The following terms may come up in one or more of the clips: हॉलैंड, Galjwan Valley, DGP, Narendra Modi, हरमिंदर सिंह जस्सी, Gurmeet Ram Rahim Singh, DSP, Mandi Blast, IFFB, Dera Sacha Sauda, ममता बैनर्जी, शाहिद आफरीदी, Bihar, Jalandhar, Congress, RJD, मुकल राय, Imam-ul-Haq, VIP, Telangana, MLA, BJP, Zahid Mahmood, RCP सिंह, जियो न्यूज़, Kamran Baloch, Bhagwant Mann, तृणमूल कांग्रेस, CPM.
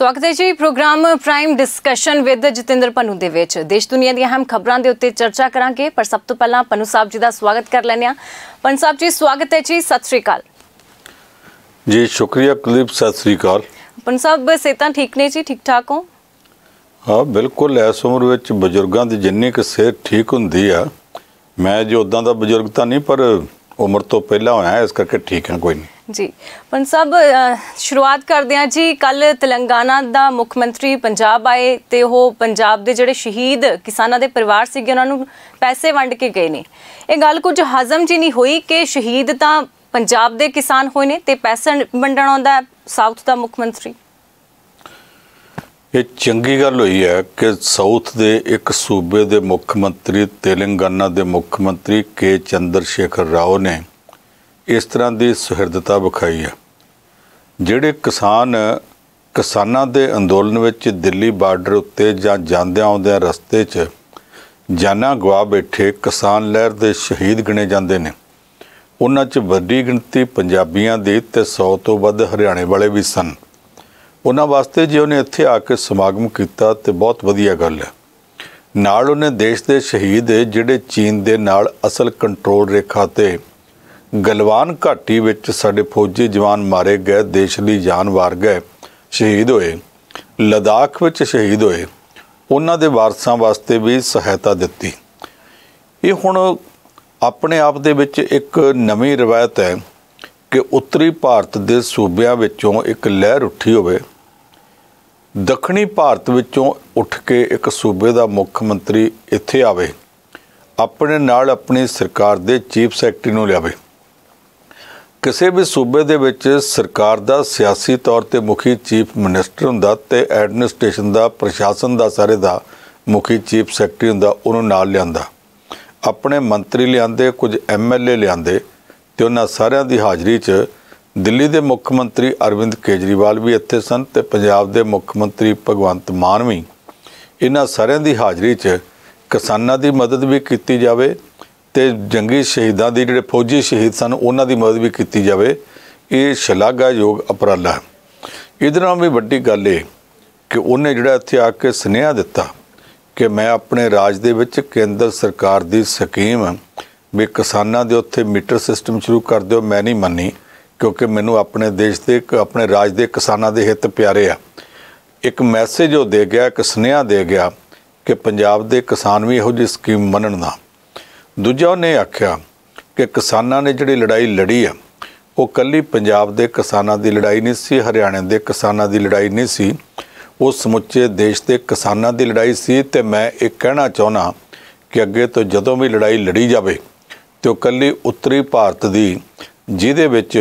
स्वागत है जी program prime discussion with Jatinder Pannu दे विच देश दुनिया दी अहम खबरां दे उत्ते चर्चा करांगे। पर सब तो पहला पन्नू साहब जी दा स्वागत कर लैने आ। पन्नू साहब जी स्वागत है जी, सत श्री अकाल जी। शुक्रिया कुलदीप, सत श्री अकाल। पन्नू साहब सेहतां ठीक ने जी, ठीक ठाक हो? हाँ बिल्कुल, इस उम्र विच बजुर्गां दी जिन्नी क सेहत ठीक हुंदी आ, मैं जो उदां दा बजुर्ग तां नहीं पर उम्र तो पहला होया है, इस करके ठीक है कोई नहीं जी। पंज साहब शुरुआत करते हैं जी, कल तेलंगाना दा मुख मंत्री पंजाब आए तो वह पंजाब के जोड़े शहीद किसानों के परिवार से उन्होंने पैसे वंड के गए ने। ये गल कुछ हजम जी नहीं हुई कि शहीद तो पंजाब के किसान होए ने ते पैसा वंडण आउंदा साउथ का मुख मंत्री। ये चंगी गल हुई है कि साउथ के एक सूबे के मुख मंत्री तेलंगाना के मुख मंत्री के चंद्रशेखर राव ने इस तरह की सुहिरदता विखाई है। जोड़े किसान किसानों के अंदोलन में दिल्ली बार्डर उत्ते जांदे आउंदे रस्ते च जाना गवा बैठे किसान लहर के शहीद गिने जाते हैं। उन्हां च वड्डी गिणती पंजाबियों की ते 100 तो वध हरियाणे वाले भी सन। उन्हां वास्ते जो उन्हें इत्थे आके समागम किया तो बहुत वधिया गल है। नाल उन्हें देश के शहीद जिहड़े चीन के नाल असल कंट्रोल रेखा ते गलवान घाटी विच साडे फौजी जवान मारे गए, देश लई जान वार गए, शहीद होए, लद्दाख विच शहीद होए, उन्हां दे वारसां वास्ते भी सहायता दित्ती। ये हुण अपने आप दे विच एक नवीं रिवायत है कि उत्तरी भारत दे सूबियां विचों एक लहर उठी होवे, दक्षिणी भारत विचों उठ के एक सूबे दा मुख मंत्री इत्थे आवे, अपने नाल अपनी सरकार दे चीफ सैकटरी नूं लियावे। किसी भी सूबे दे विच सरकार दा सियासी तौर ते मुखी चीफ मिनिस्टर हुंदा ते एडमिनिस्ट्रेशन दा प्रशासन दा सारे दा मुखी चीफ सैकटरी हुंदा, उहनूं नाल लियांदा, अपने मंत्री लियांदे, कुछ MLA लियांदे ते उहनां सारियां दी हाज़री च दिल्ली दे मुख मंत्री अरविंद केजरीवाल भी इत्थे सन ते पंजाब दे मुख मंत्री भगवंत मान भी। इन्हां सारियां दी हाज़री च किसानों की मदद भी की जाए तो जंगी शहीदों की जोड़े फौजी शहीद सन उन्हों की मदद भी की जाए। ये शलाघायोग उपराला है। इधरों भी वड्डी गल है कि उन्हें जोड़ा इत्थे आके सुनेहा दिता कि मैं अपने राज दे विच केंद्र सरकार की स्कीम भी किसानों के उत्थे मीटर सिस्टम शुरू कर दो मैं नहीं मनी, क्योंकि मैनू अपने देश के अपने राज के किसानों के हित प्यारे आ। एक मैसेज वो दे गया, एक सुनेहा दे गया कि पंजाब दे किसान भी इहो जी स्कीम मनण दा। दूजा उन्हें आख्या कि किसानों ने जिहड़ी लड़ाई लड़ी है वो कल्ली पंजाब दे किसानों की लड़ाई नहीं सी, हरियाणे दे किसानों की लड़ाई नहीं सी, वो समुचे देश के किसानों की लड़ाई सी। ते मैं एक कहना चाहना कि अगे तो जदों भी लड़ाई लड़ी जाए तो कल्ली उत्तरी भारत की, जिहदे विच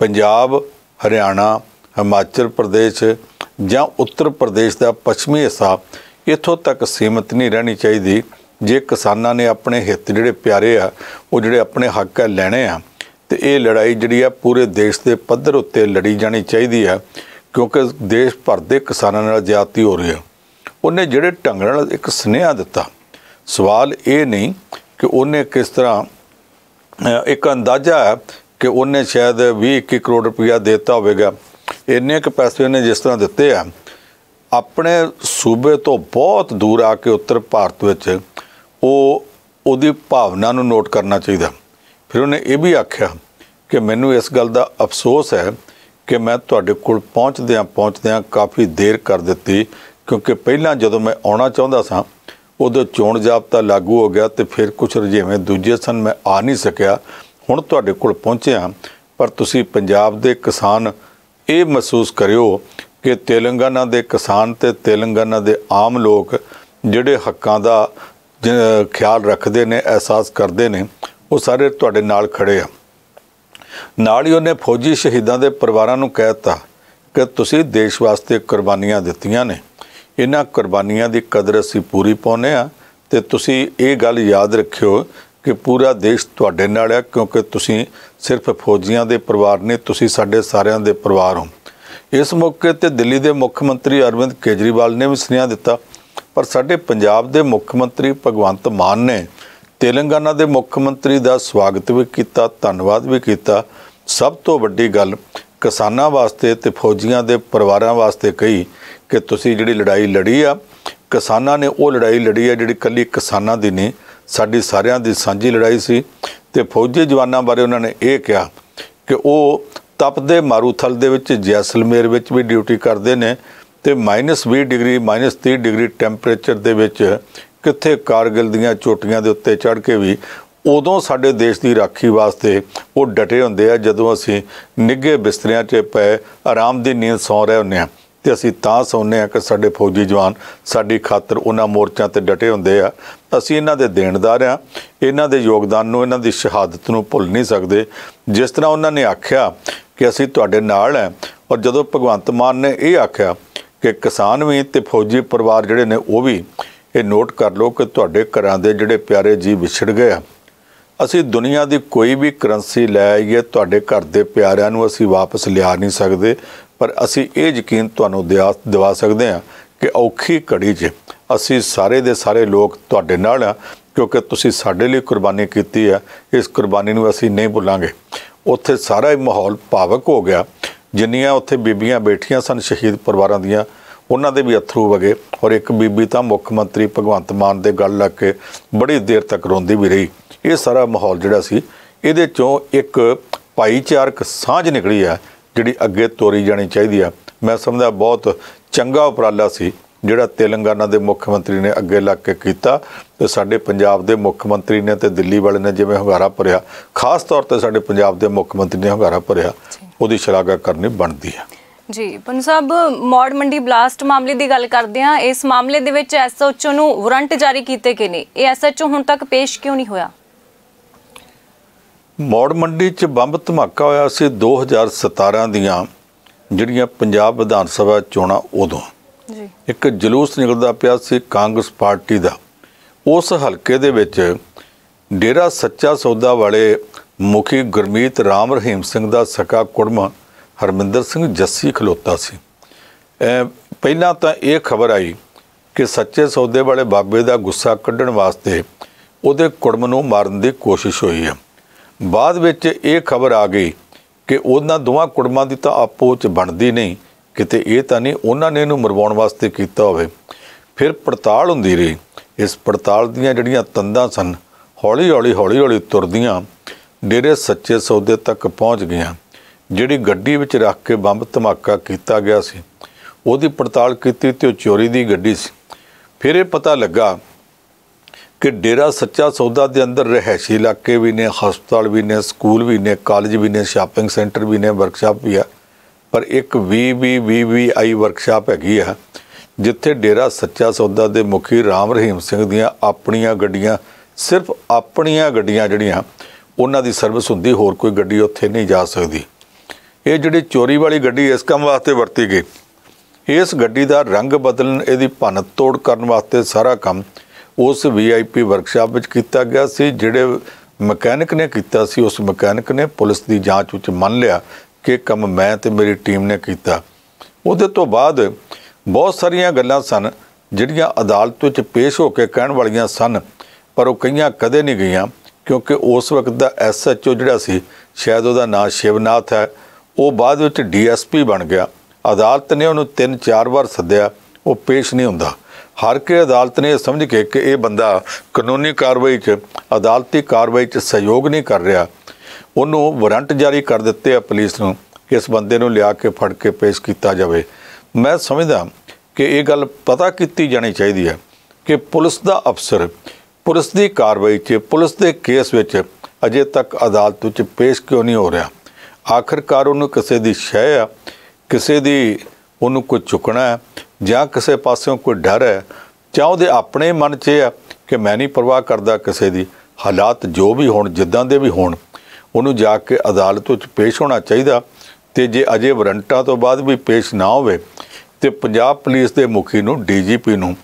पंजाब, हरियाणा, हिमाचल प्रदेश जां उत्तर प्रदेश का पश्चिमी हिस्सा इत्थों तक सीमित नहीं रहनी चाहिए। जे किसानों ने अपने हित जोड़े प्यारे आ वो जोड़े अपने हक है लैने आ, तो ये लड़ाई जी पूरे देश के पद्धर उत्ते लड़ी जानी चाहिए है, क्योंकि देश भर के किसानों नाल ज्यादती हो रही है। उन्हें जोड़े ढंग नाल एक सुनेहा दिता, सवाल ये नहीं कि उन्हें किस तरह, एक अंदाजा है कि उन्हें शायद 20-21 करोड़ रुपया देता होगा। इन्ने क पैसे उन्हें जिस तरह दिते आ, अपने सूबे तो बहुत दूर आके उत्तर भारत में वो भावना नोट करना चाहिए। फिर उन्हें यह भी आख्या कि मैनू इस गल का अफसोस है कि मैं तुहाडे कोल पहुँचद्या काफ़ी देर कर दी, क्योंकि पहला जदों मैं आना चाहता सा उदों चोण जाब्ता लागू हो गया तो फिर कुछ रजेवें दूजे सन, मैं आ नहीं सकिया। हुण तुहाडे कोल पहुँचे हाँ, पर तुसीं पंजाब दे किसान ये महसूस करियो कि तेलंगाना के किसान तो तेलंगाना के आम लोग जोड़े हकों का ख्याल रखते हैं, एहसास करते हैं, वो सारे तुहाडे नाल खड़े आ। नाल ही उन्हें फौजी शहीदों के परिवारों नूं कहता कि तुसीं देश वास्ते कुर्बानियां दित्तियां ने, इन्हां कुर्बानियां दी कदर असीं पूरी पाउने आ, ते तुसीं ये गल याद रखियो कि पूरा देश तुहाडे नाल आ, क्योंकि तुसीं सिर्फ फौजियां दे परिवार नहीं, तुसीं साडे सारियां दे परिवार हो। इस मौके ते दिल्ली के मुख मंत्री अरविंद केजरीवाल ने भी सुनेहा दिता, पर साडे पंजाब के मुख मंत्री भगवंत मान ने तेलंगाना के मुख मंत्री का स्वागत भी किया, धन्नवाद भी किया। सब तो वड्डी गल किसानों वास्ते तो फौजियों के परिवारों वास्ते कही कि तुसी जिहड़ी लड़ाई लड़ी आ, किसानों ने वो लड़ाई लड़ी आ जिहड़ी कल्ली किसानों की नहीं, साडी सारियां दी सांझी लड़ाई सी। ते फौजी जवानों बारे उन्होंने ये कहा कि वो तपदे मारूथल दे विच जैसलमेर विच भी ड्यूटी करते हैं, तो -20 डिग्री -30 डिग्री टैंपरेचर दे विच कित्थे कारगिल दीयां चोटियां दे उत्ते चढ़ के भी उदों साडे देश की राखी वास्ते वो डटे हुंदे आ, जदों असीं निघे बिस्तरियां 'च पए आराम की नींद सौ रहे हुंदे आ। तो असीं तां सौंदे आ कि साडे फौजी जवान साडी खातर उन्हां मोर्चां ते डटे हुंदे आ। असीं इन्हां दे देणदार आ, इन्हां दे योगदान नूं, इन्हां दी शहादत नूं भुल नहीं सकदे। जिस तरह उन्हां ने आखिया कि असीं तुहाडे नाल आ, और जदों भगवंत मान ने यह आखिया कि किसान भी तो फौजी परिवार जिहड़े ने वो भी ये नोट कर लो कि तुहाडे घरां दे जिहड़े प्यारे जी विछड़ गए आ, असी दुनिया की कोई भी करंसी लै आईए तुहाडे घर दे प्यारिआं नूं असी वापस लिया नहीं सकते, पर असी ये यकीन तुहानूं दिवा सकते हैं कि औखी घड़ी 'च असी सारे दे सारे लोग तुहाडे नाल आ, क्योंकि तुसीं साडे लई कुर्बानी कीती है। इस कुर्बानी नूं असी नहीं भुलांगे। उत्थे सारा ही माहौल भावक हो गया। जिन्नियां उत्थे बीबियां बैठियां सन शहीद परिवारां दियां, उन्हां दे भी अथरू वगे, और एक बीबी तां मुख मंत्री भगवंत मान दे गल लग के बड़ी देर तक रोंदी भी रही। ये सारा माहौल जिहड़ा सी इहदे चों एक भाईचारक सांझ निकली है जिहड़ी अगे तोरी जानी चाहिदी है। मैं समझदा बहुत चंगा उपराला सी जिहड़ा तेलंगाना के मुख्यमंत्री ने अगे लग के किया, तो साडे पंजाब के मुख्यमंत्री ने तो दिल्ली वाले ने जिवें हंगारा भरिया, खास तौर पर साडे पंजाब के मुख्यमंत्री ने हंगारा भरिया, उहदी शलाघा करनी बनती है। जी पंज साहब, मौड़ मंडी ब्लास्ट मामले की गल करते हैं। इस मामले के विच SHO नूं वारंट जारी किए गए ने, ये SHO हुण तक पेश क्यों नहीं होया? मौड़ मंडी च बंब धमाका होया सी 2017 दीयां जिहड़ियां पंजाब विधान सभा चोणां, उदों एक जलूस निकलदा पिया सी कांग्रेस पार्टी दा। उस हलके दे विच डेरा सच्चा सौदा वाले मुखी गुरमीत राम रहीम सिंह दा सका कुड़म हरमिंदर सिंह जस्सी खलोता सी। पहला तो ये खबर आई कि सच्चे सौदे वाले बाबे का गुस्सा कढ़ण वास्ते उहदे कुड़म नूं मारन की कोशिश हुई है। बाद विच ये खबर आ गई कि उन्हां दोवां कुड़मां दी तां आपो च बनदी नहीं, किते ये तां नहीं उन्हां ने इहनूं मरवाउण वास्ते कीता होवे। फिर पड़ताल हुंदी रही। इस पड़ताल दीयां जिहड़ियां तंदां सन हौली हौली तुरदियां डेरे सच्चे सौदे तक पहुँच गईयां। जिहड़ी गड्डी विच रख के बंब धमाका किया गया सी उहदी पड़ताल कीती ते चोरी दी गड्डी सी। फिर ये पता लगा कि डेरा सच्चा सौदा के अंदर रिहायशी इलाके भी ने, हस्पताल भी ने, स्कूल भी ने, कॉलेज भी ने, शॉपिंग सेंटर भी ने, वर्कशॉप भी है, पर एक VVVVI वर्कशॉप हैगी है जिथे डेरा सच्चा सौदा के मुखी राम रहीम सिंह दियां अपनियां गड्डियां, सिर्फ अपनियां गड्डियां जिहड़ियां उन्हां दी सर्विस हुंदी, होर कोई गड्डी उत्थे नहीं जा सकदी। ये जिहड़ी चोरी वाली गड्डी इस काम वास्ते वरती गई, इस गड्डी का रंग बदलन, इहदी भन्न तोड़ करन वास्ते सारा काम उस VIP वर्कशॉप विच कीता गया सी। जिहड़े मकैनिक ने कीता सी, उस मकैनिक ने पुलिस की जांच विच मन लिया कि काम मैं ते मेरी टीम ने कीता। उहदे तो बाद बहुत सारियां गल्लां सन जिहड़ियां अदालत विच पेश होके कहण वालियां सन, पर ओह कईयां कदे नहीं गईयां, क्योंकि उस वक्त का SHO जिहड़ा सी शायद उहदा नाम शिवनाथ है, वो बाद विच DSP बन गया। अदालत ने उन्होंने 3-4 बार सद्या, वो पेश नहीं हुंदा। हर के अदालत ने समझ के कि यह बंदा कानूनी कार्रवाई अदालती कार्रवाई सहयोग नहीं कर रहा, उन्होंने वारंट जारी कर दिते आ पुलिस नूं कि इस बंदे नूं लिया के फड़ के पेश किया जाए। मैं समझदा कि यह गल पता की जानी चाहिए है कि पुलिस का अफसर पुलिस की कार्रवाई पुलिस के केस विच अजे तक अदालत विच पेश क्यों नहीं हो रहा? आखिरकार उन्होंने किसी की शह आ, किसी की उन्होंने कोई चुकना है, जां किसी पासों कोई डर है, जां उहदे अपने मन 'च है कि मैं नहीं परवाह करता किसी की। हालात जो भी होण, जिद्दां दे भी होण, उन्होंने जाके अदालत विच पेश होना चाहिए। तो जे अजे वारंटां तो बाद भी पेश ना होवे ते पंजाब पुलिस के मुखी नूं, DGP नूं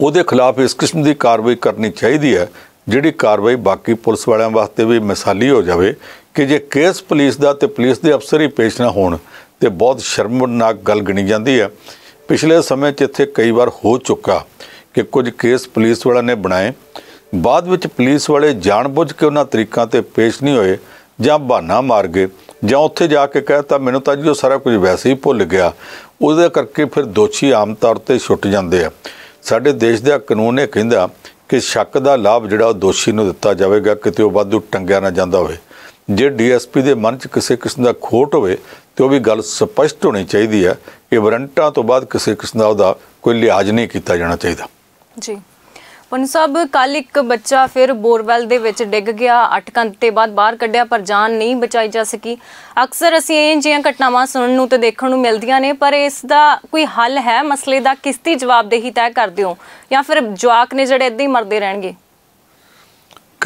उहदे खिलाफ इस किस्म की कार्रवाई करनी चाहिए है जिहड़ी कार्रवाई बाकी पुलिस वालियां वास्ते भी मिसाली हो जाए कि जे केस पुलिस का तो पुलिस के अफसर ही पेश ना होण ते बहुत शर्मनाक गल गणी जाती है। पिछले समय इत्थे कई बार हो चुका कि कुछ केस पुलिस वालों ने बनाए, बाद पुलिस वाले जानबूझ के उन्हां तरीकां ते पेश नहीं होए, जां बहाना मार गए ਜਾਂ ਉੱਥੇ ਜਾ ਕੇ ਕਹਿਤਾ ਮੈਨੂੰ ਤਾਂ ਜੀ ਉਹ ਸਾਰਾ ਕੁਝ ਵੈਸੇ ਹੀ ਭੁੱਲ ਗਿਆ, ਉਹਦੇ ਕਰਕੇ ਫਿਰ ਦੋਸ਼ੀ ਆਮ ਤੌਰ ਤੇ ਛੁੱਟ ਜਾਂਦੇ ਆ। ਸਾਡੇ ਦੇਸ਼ ਦਾ ਕਾਨੂੰਨ ਇਹ ਕਹਿੰਦਾ ਕਿ ਸ਼ੱਕ ਦਾ ਲਾਭ ਜਿਹੜਾ ਉਹ ਦੋਸ਼ੀ ਨੂੰ ਦਿੱਤਾ ਜਾਵੇਗਾ, ਕਿਤੇ ਉਹ ਵਾਧੂ ਟੰਗਿਆ ਨਾ ਜਾਂਦਾ ਹੋਵੇ। ਜੇ ਡੀਐਸਪੀ ਦੇ ਮਨ 'ਚ ਕਿਸੇ ਕਿਸਮ ਦਾ ਖੋਟ ਹੋਵੇ तो वह भी गल स्पष्ट होनी चाहिए है कि वारंटा तो बाद किसी किस्म का कोई लिहाज नहीं किया जाना चाहिए। जी पुन साहब, कल एक बच्चा फिर बोरवेल दे विच डिग गया, 8 घंटे बाद बाहर कढ़िया पर जान नहीं बचाई जा सकी। अक्सर असीं इह जिहियां घटनावां सुणन नूं ते देखण नूं मिलदियां ने, पर इसदा कोई हल है? मसले दा किस दी जवाबदेही तय कर दिओ या फिर जवाक ने जिहड़े इदां ही मरदे रहणगे?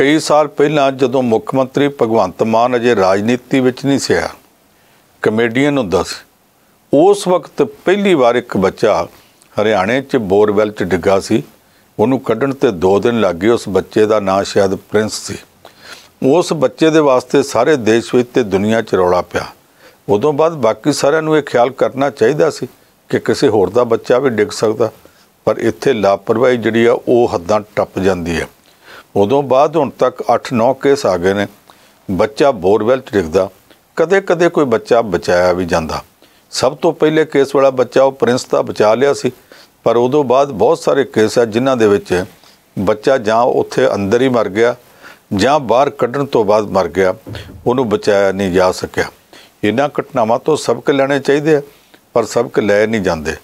कई साल पहलां जदों मुख मंत्री भगवंत मान अजे राजनीति विच नहीं सी, कमेडियन होंदा सी, उस वक्त पहली बार एक बच्चा हरियाणे च बोरवेल च डिग्गा सी। उहनूं कड्ढण ते 2 दिन लग गए। उस बच्चे दा नाम शायद प्रिंस सी। उस बच्चे दे वास्ते सारे देश विच ते दुनिया च रौला पिया। उदों बाद बाकी सारिਆਂ ਨੂੰ ਇਹ ਖਿਆਲ ਕਰਨਾ ਚਾਹੀਦਾ ਸੀ ਕਿ ਕਿਸੇ ਹੋਰ ਦਾ ਬੱਚਾ ਵੀ ਡਿੱਗ ਸਕਦਾ, ਪਰ ਇੱਥੇ ਲਾਪਰਵਾਹੀ ਜਿਹੜੀ ਆ ਉਹ ਹੱਦਾਂ ਟੱਪ ਜਾਂਦੀ ਹੈ। ਉਦੋਂ ਬਾਅਦ ਹੁਣ ਤੱਕ 8-9 ਕੇਸ ਆ ਗਏ ਨੇ ਬੱਚਾ ਬੋਰਵੈਲ 'ਚ ਡਿੱਗਦਾ। कदे कदे कोई बच्चा बचाया भी जाता। सब तो पहले केस वाला बच्चा वह प्रिंस का बचा लिया सी, पर उदों बाद बहुत सारे केस है जिन्हां दे विच बच्चा जां उत्थे अंदर ही मर गया जां बाहर कड्ढण तो बाद मर गया, उहनूं बचाया नहीं जा सकिया। इन्हां घटनावां तो सबक लैणे चाहीदे है, पर सबक लै नहीं जांदे।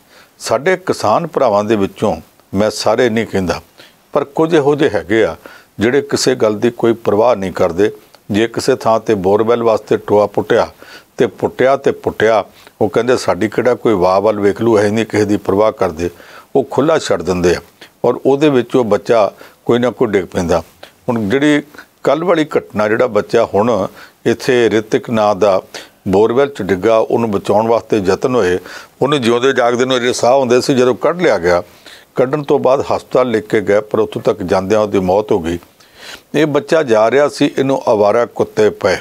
साडे किसान भरावां दे विचों मैं सारे नहीं कहंदा, पर कुछ इहो जिहे हैगे आ जिहड़े किसी गल दी कोई परवाह नहीं करदे। जे किसी थां ते बोरवेल वास्ते टोआ पुट्टिया वो कहंदे साडी किहड़ा कोई वाह वाल वेख लू, है नहीं किसी की परवाह करदे। वो खुला छड्ड दिंदे आ और उहदे विच वो बच्चा कोई ना कोई डिग पैंदा। हुण जिहड़ी कल वाली घटना, जिहड़ा बच्चा हुण इत्थे रितिक नां दा बोरवेल च डिग्गा, उहनूं बचाउण वास्ते यतन होए, उहनूं जिउंदे जागदे नूं अजे साह हुंदे सी। जदों कढ लिया गया, कढण तो बाद हस्पताल ले के गए, पर उत्थों तक जांदिआं उहदी मौत हो गई। ये बच्चा जा रहा सी, इनू आवारा कुत्ते पे,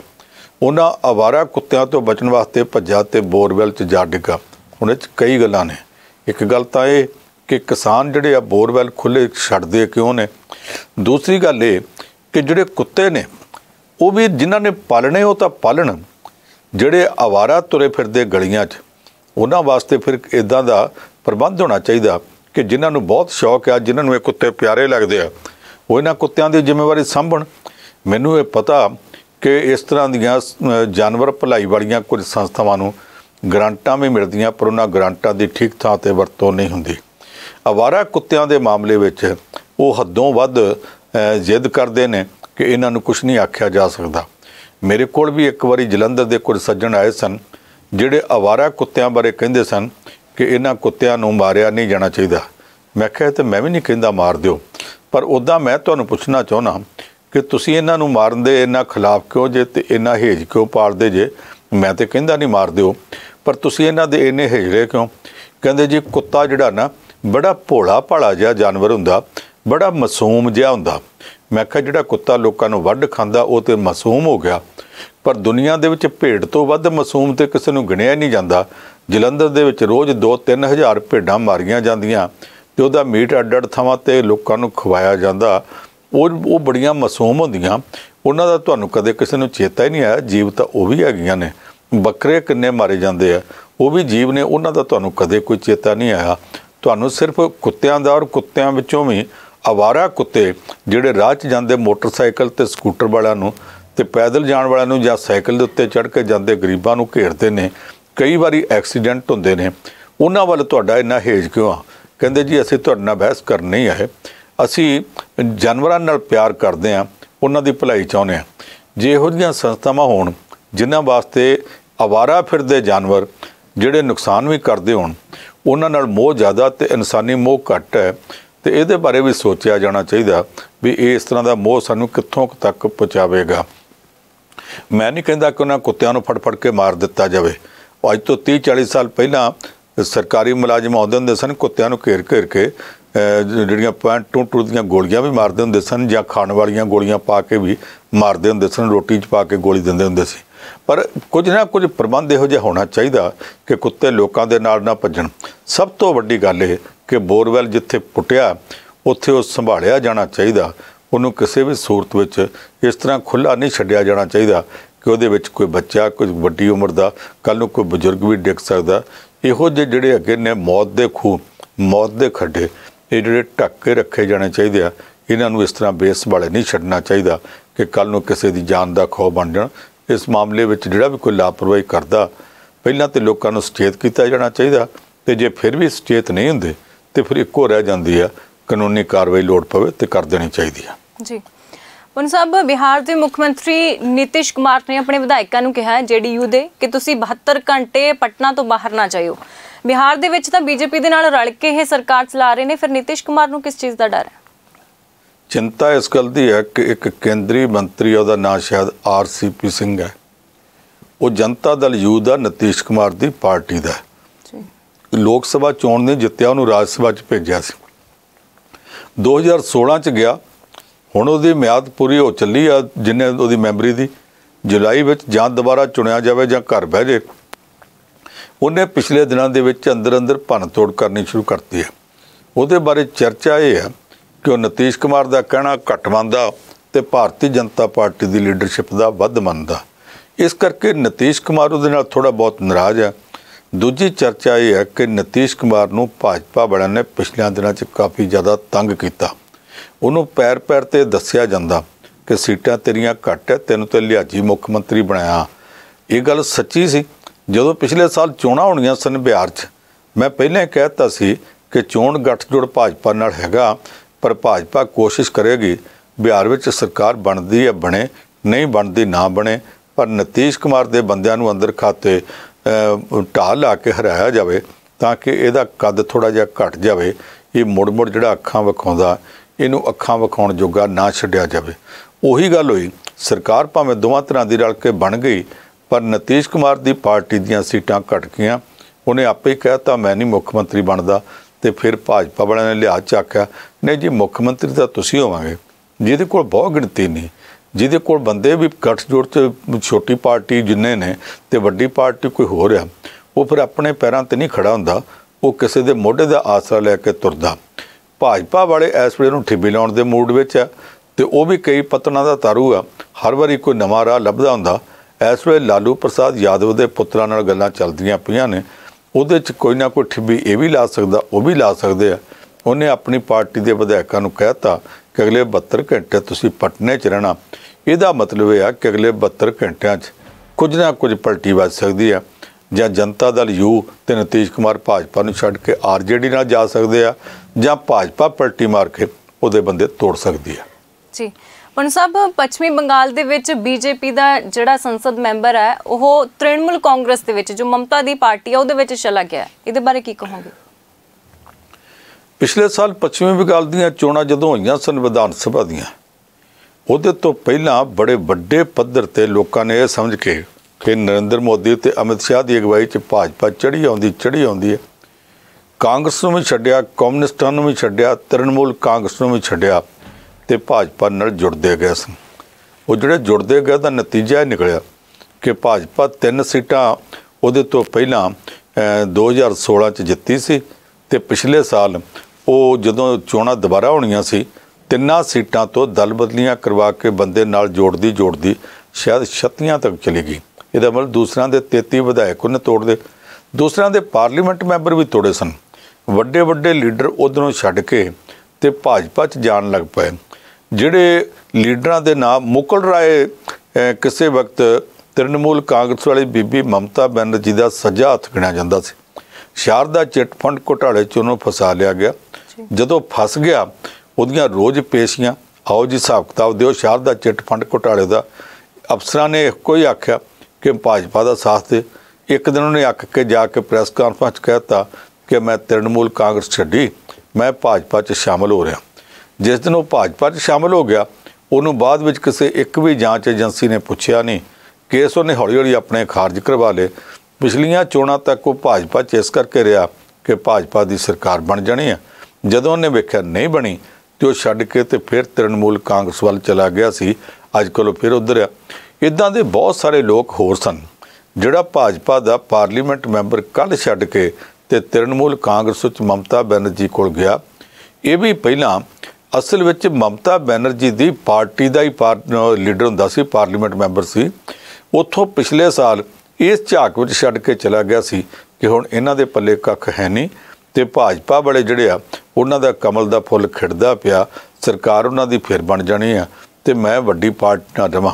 उन्हां आवारा कुत्तियां तो बचण वास्ते भज्जा ते बोरवेल च जा डिग्गा। हुण इह कई गल्लां ने। एक गल तां इह कि किसान जिहड़े आ बोरवेल खुले छड्डदे क्यों ने। दूसरी गल इह कि जिहड़े कुत्ते ने वो भी जिन्हां ने पालणे वो तां पालण, जिहड़े आवारा तुरे फिरदे गलियां च उन्हां वास्ते फिर इदां दा प्रबंध होना चाहिदा कि जिन्हां नूं बहुत शौक आ, जिन्हां नूं ये कुत्ते प्यारे लगदे आ, वो इन्हां कुत्तियां दी जिम्मेवारी संभण। मैनूं ये पता कि इस तरह दीयां जानवर भलाई वालियां कुछ संस्थावां नूं ग्रांटां भी मिलदियां, पर उन्हां ग्रांटां दी ठीक थां ते वरतों नहीं हुंदी। आवारा कुत्तियां दे मामले विच वो हदों वध जिद करदे ने कि इन्हां नूं कुछ नहीं आख्या जा सकदा। मेरे कोल भी एक वारी जलंधर दे कुछ सज्जण आए सन जिहड़े आवारा कुत्तियां बारे कहिंदे सन कि इन्हां कुत्तियां नूं मारिया नहीं जाना चाहीदा। मैं कहा तो मैं भी नहीं कहता मार दिओ, पर उदा मैं तुहानू पुछना चाहना कि तुसीं इन्हां नूं मारन दे इन्हां खिलाफ क्यों जे ते इन्हां हेज क्यों पालदे जे? मैं तो कहता नहीं मार दिओ, पर तुसीं इन्हां दे इन्ने हेजरे क्यों? कहंदे जी कुत्ता जिहड़ा ना बड़ा भोला भाला जिहा जानवर हुंदा, बड़ा मासूम जिहा हुंदा। मैं कहा जिहड़ा कुत्ता लोकां नूं वढ खांदा वो तो मासूम हो गया, पर दुनिया दे विच भेड़ तो वध मासूम तो किसी नूं गिणिया नहीं जांदा। जलंधर दे विच रोज़ 2-3 हज़ार भेड़ां मारियां जांदियां ते उहदा मीट ਅੱਡ-ਅੱਡ ਥਾਵਾਂ ਤੇ ਲੋਕਾਂ ਨੂੰ ਖਵਾਇਆ ਜਾਂਦਾ। ਉਹ ਬੜੀਆਂ ਮਾਸੂਮ ਹੁੰਦੀਆਂ, ਉਹਨਾਂ ਦਾ ਤੁਹਾਨੂੰ ਕਦੇ ਕਿਸੇ ਨੂੰ ਚੇਤਾ ਹੀ ਨਹੀਂ ਆਇਆ। ਜੀਵ ਤਾਂ ਉਹ ਵੀ ਹੈਗੀਆਂ ਨੇ, ਬੱਕਰੇ ਕਿੰਨੇ ਮਾਰੇ ਜਾਂਦੇ ਆ, ਉਹ ਵੀ ਜੀਵ ਨੇ, ਉਹਨਾਂ ਦਾ ਤੁਹਾਨੂੰ ਕਦੇ ਕੋਈ ਚੇਤਾ ਨਹੀਂ ਆਇਆ। ਤੁਹਾਨੂੰ ਸਿਰਫ ਕੁੱਤਿਆਂ ਦਾ ਔਰ ਕੁੱਤਿਆਂ ਵਿੱਚੋਂ ਵੀ ਆਵਾਰਾ ਕੁੱਤੇ ਜਿਹੜੇ ਰਾਹ 'ਚ ਜਾਂਦੇ ਮੋਟਰਸਾਈਕਲ ਤੇ ਸਕੂਟਰ ਵਾਲਿਆਂ ਨੂੰ ਤੇ ਪੈਦਲ ਜਾਣ ਵਾਲਿਆਂ ਨੂੰ ਜਾਂ ਸਾਈਕਲ ਦੇ ਉੱਤੇ ਚੜ੍ਹ ਕੇ ਜਾਂਦੇ ਗਰੀਬਾਂ ਨੂੰ ਘੇਰਦੇ ਨੇ, ਕਈ ਵਾਰੀ ਐਕਸੀਡੈਂਟ ਹੁੰਦੇ ਨੇ, ਉਹਨਾਂ ਵੱਲ ਤੁਹਾਡਾ ਇੰਨਾ ਹੇਜ ਕਿਉਂ ਆ? ਕਹਿੰਦੇ ਜੀ ਅਸੀਂ ਤੁਹਾਡੇ ਨਾਲ ਬਹਿਸ ਕਰਨੀ ਹੈ, ਅਸੀਂ ਜਾਨਵਰਾਂ ਨਾਲ ਪਿਆਰ ਕਰਦੇ ਹਾਂ, ਉਹਨਾਂ ਦੀ ਭਲਾਈ ਚਾਹੁੰਦੇ ਹਾਂ। ਜੇ ਇਹੋ ਜਿਹੀਆਂ ਸੰਸਥਾਵਾਂ ਹੋਣ ਜਿਨ੍ਹਾਂ ਵਾਸਤੇ ਆਵਾਰਾ ਫਿਰਦੇ ਜਾਨਵਰ ਜਿਹੜੇ ਨੁਕਸਾਨ ਵੀ ਕਰਦੇ ਹੋਣ ਉਹਨਾਂ ਨਾਲ ਮੋਹ ਜ਼ਿਆਦਾ ਤੇ ਇਨਸਾਨੀ ਮੋਹ ਘੱਟ ਹੈ, ਤੇ ਇਹਦੇ ਬਾਰੇ ਵੀ ਸੋਚਿਆ ਜਾਣਾ ਚਾਹੀਦਾ ਵੀ ਇਹ ਇਸ ਤਰ੍ਹਾਂ ਦਾ ਮੋਹ ਸਾਨੂੰ ਕਿੱਥੋਂ ਤੱਕ ਪਹੁੰਚਾਵੇਗਾ। ਮੈਂ ਨਹੀਂ ਕਹਿੰਦਾ ਕਿ ਉਹਨਾਂ ਕੁੱਤਿਆਂ ਨੂੰ ਫੜ-ਫੜ ਕੇ ਮਾਰ ਦਿੱਤਾ ਜਾਵੇ। ਅੱਜ ਤੋਂ 30-40 ਸਾਲ ਪਹਿਲਾਂ सरकारी मुलाजम आते होंगे सन, कुत्तियां घेर घेर के जिहड़ियां .22 दी गोलियां भी मारते होंगे सन, जां खाण वालियां गोलियां पा के भी मारते होंगे सन, रोटी च पा के गोली दिंदे होंगे सी। पर कुछ ना कुछ प्रबंध इहो जिहा होना चाहिए कि कुत्ते लोकां दे नाल ना भज्जण। सब तो वड्डी गल इह कि बोरवेल जिथे पुट्टिया उत्थे उह संभालिया जाना चाहिए, उहनूं किसी भी सूरत विच इस तरह खुला नहीं छड्डिया जाना चाहिए। कि ਉਹਦੇ ਵਿੱਚ ਕੋਈ ਬੱਚਾ ਕੋਈ ਵੱਡੀ ਉਮਰ ਦਾ ਕੱਲ ਨੂੰ ਕੋਈ ਬਜ਼ੁਰਗ ਵੀ ਡਿੱਗ ਸਕਦਾ। ਇਹੋ ਜਿਹੇ ਜਿਹੜੇ ਅੱਗੇ ਨੇ ਮੌਤ ਦੇ ਖੂਹ ਮੌਤ ਦੇ ਖੱਡੇ ਇਹ ਜਿਹੜੇ ਢੱਕ ਕੇ ਰੱਖੇ ਜਾਣੇ ਚਾਹੀਦੇ ਆ। ਇਹਨਾਂ ਨੂੰ ਇਸ ਤਰ੍ਹਾਂ ਬੇਸ ਵਾਲੇ ਨਹੀਂ ਛੱਡਣਾ ਚਾਹੀਦਾ कि कल नूं किसी की जान का खौफ बन जाए। इस मामले में जोड़ा भी कोई लापरवाही करता पहला तो लोगों को सचेत किया जाना चाहिए, तो जे फिर भी सचेत नहीं होंगे तो फिर एको रह जाती है, कानूनी कार्रवाई लोड़ पवे तो कर देनी चाहिए है जी। ਹੁਣ ਸਾਹਿਬ बिहार के मुख्यमंत्री नीतीश कुमार ने अपने विधायकों को कहा जेडीयू दे कि तुसी 72 घंटे पटना तो बाहर ना जाइयो। बिहार दे विच तां बीजेपी दे नाल रल के ये सरकार चला रहे ने, फिर नीतीश कुमार नूं किस चीज़ का डर है? चिंता इस गल की है कि एक केंद्रीय मंत्री उहदा नाम शायद RCP सिंह है, वो जनता दल यू का नीतीश कुमार की पार्टी का लोग सभा चोण नहीं जितया, उन्होंने राज्य सभा भेजा सी 2016 च गया। हुण उसकी म्याद पूरी हो चली आ जिन्हें उसकी मैंबरी की जुलाई में जां दोबारा चुनिया जाए जां घर बह जाए। उन्हें पिछले दिनों के अंदर अंदर भन तोड़ करनी शुरू करती है। उसदे बारे चर्चा ये है कि नीतीश कुमार का कहना घट मनता तो भारतीय जनता पार्टी की लीडरशिप का वध मनता, इस करके नीतीश कुमार उसदे नाल थोड़ा बहुत नाराज़ है। दूजी चर्चा ये है कि नीतीश कुमार नूं भाजपा वालियां ने पिछले दिनों काफ़ी ज़्यादा तंग किया। उन्होंने पैर पैर ते दस्या जाता कि सीटां तेरियां घट है, तैनूं ते लिहाजी मुख्यमंत्री बनाया। ये गल सच्ची सी। जदों पिछले साल चोणां होणीआं सन बिहार च मैं पहले कहता सी कि चोण गठजोड़ भाजपा नाल हैगा, पर भाजपा कोशिश करेगी बिहार विच सरकार बनती है बने, नहीं बनती ना बने, पर नीतीश कुमार के बंदियां नूं अंदर खाते ढाह ला के हराया जाए ताकि इहदा कद थोड़ा जिहा घट जाए। ये मुड़ मुड़ जिहड़ा अखां विखाउंदा इनू अखा विखाउण जोगा ना छड्डिया जाए। उही गल होई, सरकार भावें दोवां तरह की रल के बन गई, पर नीतीश कुमार की पार्टी दीआं सीटां घट गईआं। उन्हें आपे ही कहता मैं नहीं मुख्यमंत्री बनदा, तो फिर भाजपा वाले ने लिहाज च आख्या नहीं जी मुख्यमंत्री तो तुसीं होवोंगे जिहदे कोल बहुत गिणती नहीं, जिहदे कोल बंदे भी गठजोड़ च छोटी पार्टी जिन्ने ने ते वड्डी पार्टी कोई होर आ, वो फिर अपने पैरां ते नहीं खड़ा हुंदा, वो किसी दे मोढे दा आसरा लैके तुरदा। भाजपा वाले इस वेले नूं ठिब्बी लाउण दे मूड विच है, तो वह भी कई पत्तना का तारू आ, हर वारी कोई नवां राह लभदा हुंदा। इस वेले लालू प्रसाद यादव के पुत्रां नाल गल्लां चलदियां पईआं ने, उहदे च कोई ना कोई ठिब्बी ये भी ला सकदा वह भी ला सकदे आ। उन्हें अपनी पार्टी के विधायकों को कहता कि अगले 72 घंटे तुसीं पटने च रहना। इहदा मतलब यह है कि अगले 72 घंटियां कुछ ना कुछ पलटी वज सकदी है, जां जनता दल यू ते नीतीश कुमार भाजपा नूं छड्ड के RJD नाल जा सकदे आ, जां भाजपा पलटी मार के उहदे बंदे तोड़ सकदी है जी। ਹੁਣ ਸਾਹਿਬ पश्चिमी बंगाल ਦੇ ਵਿੱਚ बीजेपी ਦਾ ਜਿਹੜਾ संसद मैंबर है वह तृणमूल कांग्रेस ਦੇ ਵਿੱਚ जो ममता की पार्टी है ਉਹਦੇ ਵਿੱਚ चला गया, ਇਹਦੇ बारे की कहोगे? पिछले साल पश्चिमी बंगाल ਦੀਆਂ ਚੋਣਾਂ ਜਦੋਂ ਹੋਈਆਂ ਸਨ विधान सभा ਦੀਆਂ, ਉਹਦੇ ਤੋਂ ਪਹਿਲਾਂ बड़े ਵੱਡੇ ਪੱਧਰ ਤੇ ਲੋਕਾਂ ਨੇ ਇਹ ਸਮਝ ਕੇ कि नरेंद्र मोदी ਤੇ अमित शाह की अगवाई च भाजपा चढ़ी आती है। कांग्रेस ਨੂੰ ਵੀ ਛੱਡਿਆ, ਕਮਿਊਨਿਸਟਾਂ ਨੂੰ ਵੀ ਛੱਡਿਆ, तृणमूल कांग्रेस ਨੂੰ ਵੀ ਛੱਡਿਆ तो भाजपा नाल जुड़ते गए सन। वो जोड़े जुड़ते गए तो नतीजा निकलिया कि भाजपा 3 सीटां उहदे तो पहला 2016 च जीती सी, ते पिछले साल वो जदों चोणां दोबारा होणीआं सी 3 सीटां तो दल बदलियां करवा के बंदे नाल जोड़दी शायद 36 तक चली गई। इहदा मतलब दूसरां दे 33 विधायक उन्हें तोड़ दे, दूसरां दे पार्लीमेंट मैंबर भी तोड़े सन। वड्डे वड्डे लीडर उधरों छड्ड के ते भाजपा च जाण लग पे। ਜਿਹੜੇ ਲੀਡਰਾਂ ਦੇ ਨਾਮ ਮੁਕਲ ਰਾਏ ਕਿਸੇ ਵਕਤ ਤ੍ਰਿਣਮੂਲ ਕਾਂਗਰਸ ਵਾਲੀ ਬੀਬੀ ਮਮਤਾ ਬੈਨਰਜੀ ਦਾ ਸੱਜਾ ਹੱਥ ਗਿਣਿਆ ਜਾਂਦਾ ਸੀ। ਸ਼ਾਰਦਾ ਚਿਟ ਫੰਡ ਘੁਟਾਲੇ 'ਚ ਉਹਨੂੰ ਫਸਾ ਲਿਆ ਗਿਆ। ਜਦੋਂ ਫਸ ਗਿਆ ਉਹਦੀਆਂ ਰੋਜ਼ ਪੇਸ਼ੀਆਂ, ਆਓ ਜੀ ਹਿਸਾਬ ਕਿਤਾਬ ਦਿਓ ਸ਼ਾਰਦਾ ਚਿਟ ਫੰਡ ਘੁਟਾਲੇ ਦਾ। ਅਫਸਰਾਂ ਨੇ ਇੱਕੋ ਹੀ ਆਖਿਆ ਕਿ ਭਾਜਪਾ ਦਾ ਸਾਥ ਦੇ। ਇੱਕ ਦਿਨ ਉਹਨੇ ਅੱਕ ਕੇ ਜਾ ਕੇ ਪ੍ਰੈਸ ਕਾਨਫਰੰਸ 'ਚ ਕਹਿਤਾ ਕਿ ਮੈਂ ਤ੍ਰਿਣਮੂਲ ਕਾਂਗਰਸ ਛੱਡੀ, ਮੈਂ ਭਾਜਪਾ 'ਚ ਸ਼ਾਮਲ ਹੋ ਰਿਹਾ। जिस दिन वो भाजपा शामिल हो गया, उन्होंने बाद में किसी एक भी जांच एजेंसी ने पूछा नहीं, केस उन्हें हौली हौली अपने खारिज करवा ले। पिछलियां चोणों तक वो भाजपा इस करके रहा कि भाजपा की सरकार बन जानी है। जदों उन्हें वेख्या नहीं बनी तो छड्ड के ते फिर तृणमूल कांग्रेस वाल चला गया सी। अजकल फिर उधर आ इदां दे बहुत सारे लोग होर सन। जिहड़ा भाजपा का पार्लीमेंट मैंबर कल छड्ड के ते तृणमूल कांग्रेस विच ममता बैनर्जी कोल गया, ये भी पहलां असल में ममता बैनर्जी की पार्टी का ही लीडर होंदा सी, पार्लीमेंट मैंबर सी। ਉੱਥੋਂ ਪਿਛਲੇ ਸਾਲ ਇਸ ਝਾਕ ਵਿੱਚ ਛੱਡ ਕੇ ਚਲਾ ਗਿਆ ਸੀ ਕਿ ਹੁਣ ਇਹਨਾਂ ਦੇ ਪੱਲੇ ਕੱਖ ਹੈ ਨਹੀਂ ਤੇ ਭਾਜਪਾ ਵਾਲੇ ਜਿਹੜੇ ਆ ਉਹਨਾਂ ਦਾ ਕਮਲ ਦਾ ਫੁੱਲ ਖਿੜਦਾ ਪਿਆ। ਸਰਕਾਰ ਉਹਨਾਂ ਦੀ ਫਿਰ ਬਣ ਜਾਣੀ ਆ ਤੇ ਮੈਂ ਵੱਡੀ ਪਾਰਟੀ ਨਾ ਰਵਾਂ।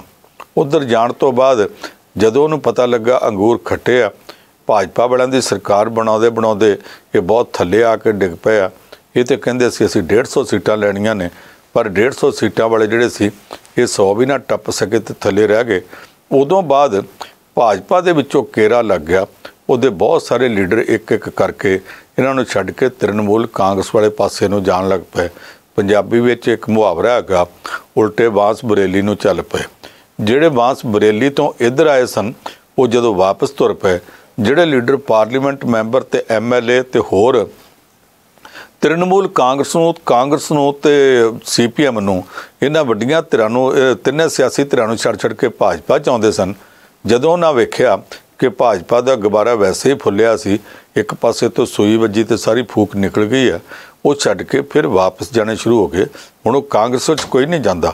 ਉੱਧਰ ਜਾਣ ਤੋਂ ਬਾਅਦ ਜਦੋਂ ਉਹਨੂੰ ਪਤਾ ਲੱਗਾ ਅੰਗੂਰ ਖੱਟੇ ਆ, ਭਾਜਪਾ ਵਾਲਿਆਂ ਦੀ ਸਰਕਾਰ ਬਣਾਉਂਦੇ ਬਣਾਉਂਦੇ ਇਹ ਬਹੁਤ ਥੱਲੇ ਆ ਕੇ ਡਿੱਗ ਪਿਆ। ਇਹ ਤਾਂ ਕਹਿੰਦੇ ਸੀ ਅਸੀਂ 150 ਸੀਟਾਂ ਲੈਣੀਆਂ ਨੇ, पर 150 सीटा वाले जोड़े से ये 100 भी ना टप सके तो थले रह गए। उदों बाद भाजपा दे विचों केरा लग गया, उहदे बहुत सारे लीडर एक एक करके इन्हों छड्ड के तृणमूल कांग्रेस वाले पासे नूं जाण लग पए। पंजाबी विच एक मुहावरा हैगा, उल्टे बांस बरेली नूं चल पए। जिहड़े बांस बरेली तो इधर आए सन वो जदों वापस तुर पए। जिहड़े लीडर पार्लीमेंट मैंबर ते MLA ते होर तृणमूल कांग्रेस नूं ते CPM नूं इन्हां वड्डियां धिरां नूं तिन्ने सियासी धिरां नूं छड़ छड़ के भाजपा चाहुंदे सन। जदों उन्हां वेखिया कि भाजपा दा गुब्बारा वैसे ही फुल्लिया सी, एक पासे तो सूई वज्जी ते सारी फूक निकल गई है, वो छड़ के फिर वापस जाने शुरू हो गए। हुण ओह कांग्रेस विच कोई नहीं जांदा,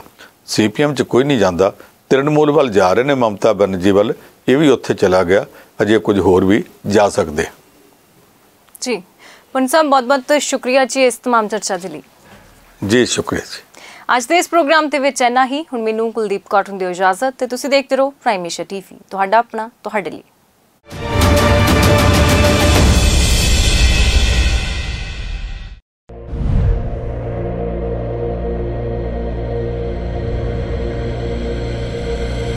CPM च कोई नहीं जांदा, तृणमूल वल जा रहे ने, ममता बनर्जी वल। ये भी उत्थे चला गया, अजे कुछ होर भी जा सकदे जी। पंच साहब बहुत बहुत शुक्रिया जी इस तमाम चर्चा के लिए। जी शुक्रिया जी। आज के इस प्रोग्राम के विच इन्ना ही। हुण मैनूं कुलदीप कौटन दी इजाजत, ते तुसीं देखदे रहो प्राइम एशिया TV, तुहाडा अपना, तुहाडे लिए।